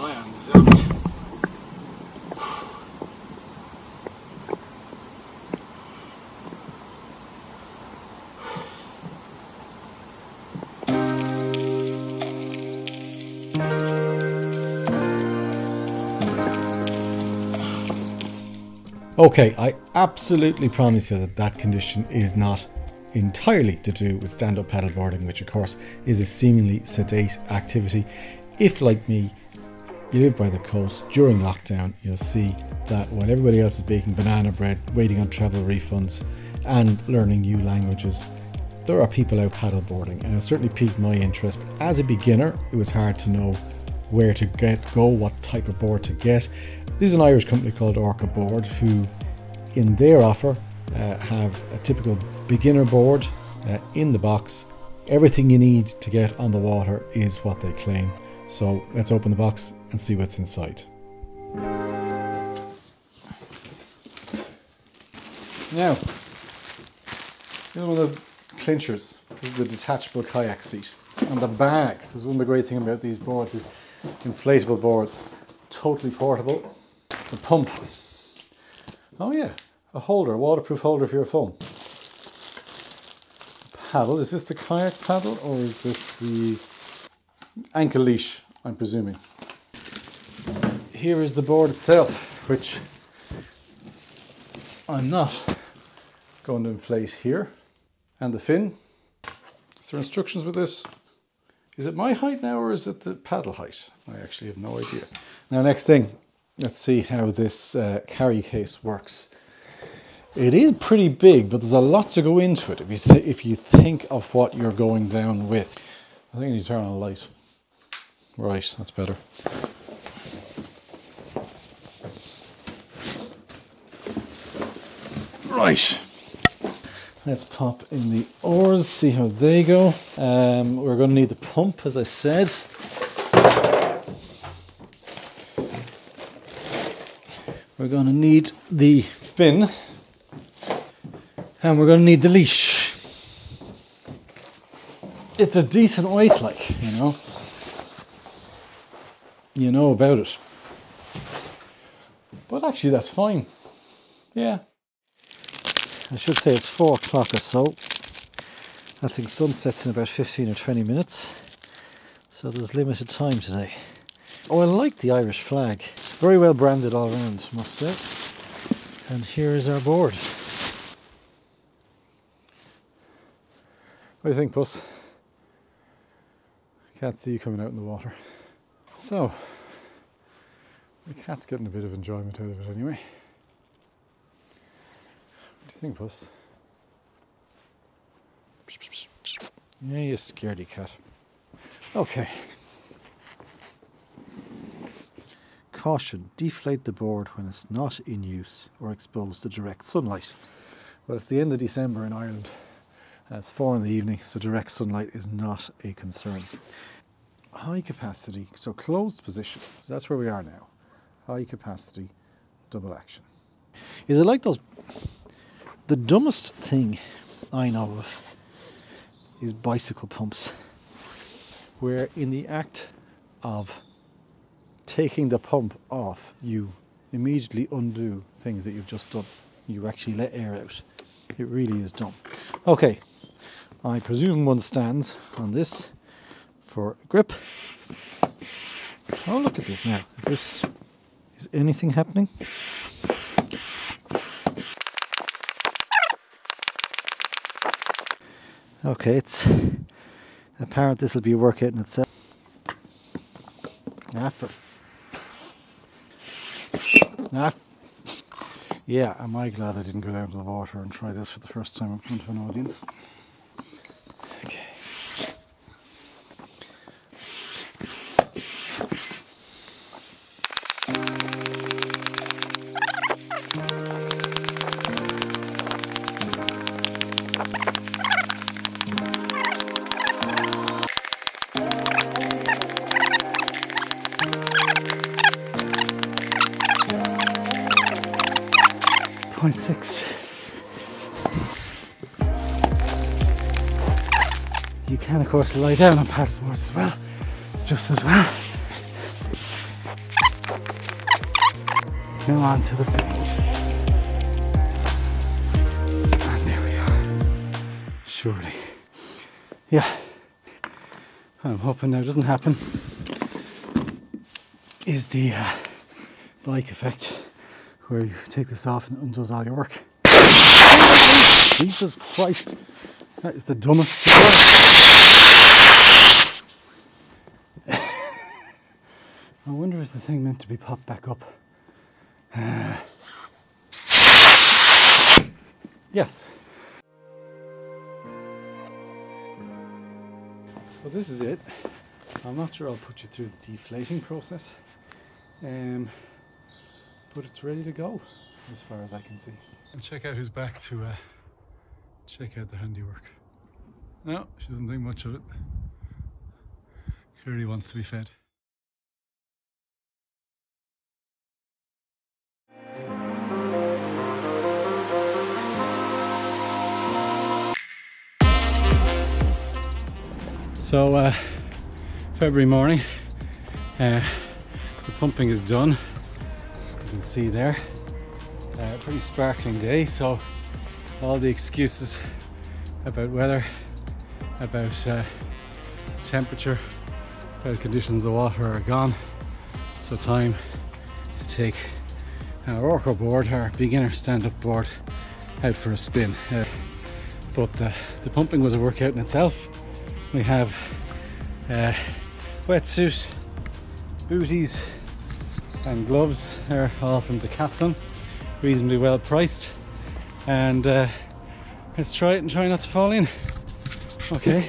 land is empty. Okay, I absolutely promise you that that condition is not entirely to do with stand-up paddleboarding, which of course is a seemingly sedate activity. If, like me, you live by the coast during lockdown, you'll see that while everybody else is baking banana bread, waiting on travel refunds and learning new languages, there are people out paddleboarding, and it certainly piqued my interest. As a beginner, it was hard to know where to go, what type of board to get. This is an Irish company called Orca Board, who in their offer have a typical beginner board in the box. Everything you need to get on the water is what they claim. So let's open the box and see what's inside. Now, here's one of the clinchers. This is the detachable kayak seat. And the bag. So one of the great things about these boards is inflatable boards, totally portable. The pump. Oh yeah, a holder, a waterproof holder for your phone. Paddle. Is this the kayak paddle or is this the ankle leash, I'm presuming? Here is the board itself, which I'm not going to inflate here. And the fin. Is there instructions with this? Is it my height now or is it the paddle height? I actually have no idea. Now, next thing, let's see how this carry case works. It is pretty big, but there's a lot to go into it if you think of what you're going down with. I think you need to turn on a light. Right, that's better. Right. Let's pop in the oars, see how they go. We're going to need the pump, as I said. We're going to need the fin. And we're going to need the leash. It's a decent weight, like, you know. You know about it. But actually, that's fine. Yeah. I should say it's 4 o'clock or so. I think sunset's in about 15 or 20 minutes. So there's limited time today. Oh, I like the Irish flag. Very well branded all around, I must say. And here is our board. What do you think, Puss? I can't see you coming out in the water. So, the cat's getting a bit of enjoyment out of it anyway. What do you think, Puss? Yeah, you scaredy cat. Okay. Caution, deflate the board when it's not in use or exposed to direct sunlight. Well, it's the end of December in Ireland. It's 4 in the evening, so direct sunlight is not a concern. High capacity, so closed position. That's where we are now. High capacity, double action. Is it like those? The dumbest thing I know of is bicycle pumps, where in the act of taking the pump off, you immediately undo things that you've just done. You actually let air out. It really is dumb. Okay, I presume one stands on this for grip. Oh, look at this now. Is anything happening? Okay, it's apparent this will be a workout in itself. Yeah, am I glad I didn't go down to the water and try this for the first time in front of an audience. Okay. You can of course lie down on paddleboards as well, just as well. him onto the bench. And there we are. Surely. Yeah. I'm hoping that doesn't happen. Is the bike effect where you take this off and it undoes all your work. Jesus Christ, that is the dumbest thing ever. I wonder is the thing meant to be popped back up? Yes. So this is it. I'm not sure I'll put you through the deflating process, but it's ready to go as far as I can see. And check out who's back to check out the handiwork. No, she doesn't think much of it. Clearly wants to be fed. So February morning, the pumping is done. You can see there, pretty sparkling day. So all the excuses about weather, about temperature, about the conditions of the water are gone. So time to take our Orca board, our beginner stand-up board, out for a spin. But the pumping was a workout in itself. We have wetsuit, booties and gloves. They're all from Decathlon, reasonably well priced, and let's try it and try not to fall in. Okay.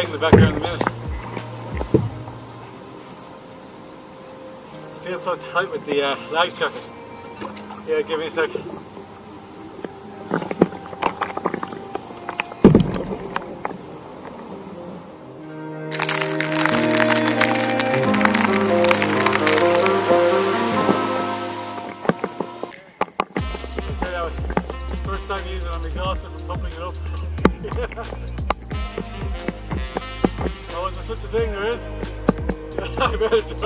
Bag in the background in a minute. It feels so tight with the life jacket. Yeah, give me a sec. I'll tell you how, first time using it, I'm exhausted from pumping it up. Oh, is there such a thing? There is? I better just...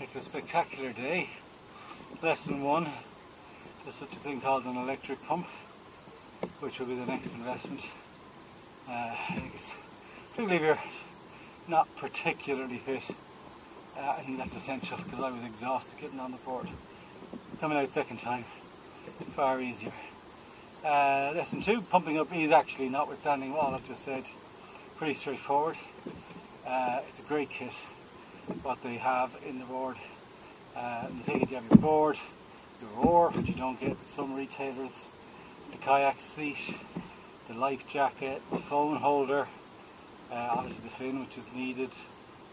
It's a spectacular day. Lesson one, there's such a thing called an electric pump, which will be the next investment. I think it's particularly if you're not particularly fit, I think that's essential, because I was exhausted getting on the board. Coming out second time, far easier. Lesson two, pumping up ease, actually, notwithstanding what I've just said, pretty straightforward. It's a great kit, what they have in the board. You take it, you have your board, your oar, which you don't get at some retailers, the kayak seat, the life jacket, the phone holder, obviously the fin which is needed,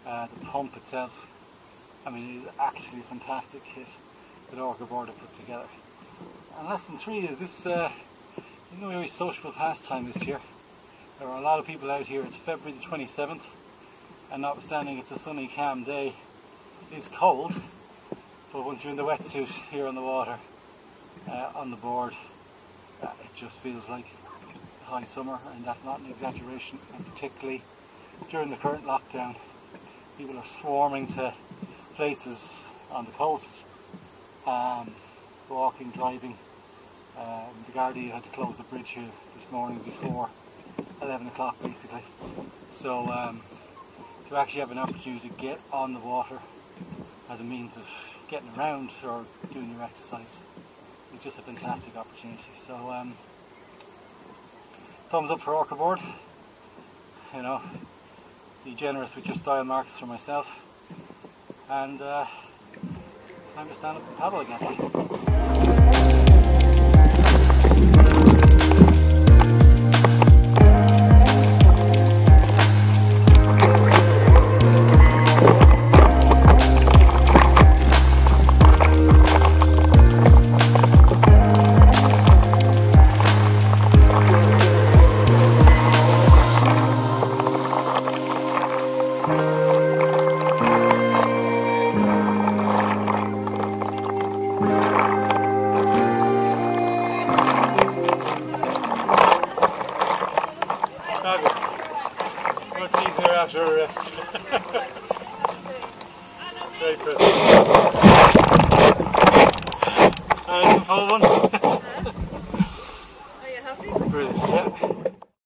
the pump itself. I mean, it is actually a fantastic kit that Orca Board have put together. And lesson three is this, it's a very sociable pastime this year. There are a lot of people out here. It's February the 27th, and notwithstanding it's a sunny, calm day, it is cold, but once you're in the wetsuit here on the water, on the board, it just feels like high summer, and that's not an exaggeration. And particularly during the current lockdown, people are swarming to places on the coast, walking, driving. The Gardaí had to close the bridge here this morning before 11 o'clock basically, so to actually have an opportunity to get on the water as a means of getting around or doing your exercise is just a fantastic opportunity. So thumbs up for Orca Board. You know, be generous with your style marks for myself, and time to stand up and paddle again. Much easier after a rest. Great present. And the full one.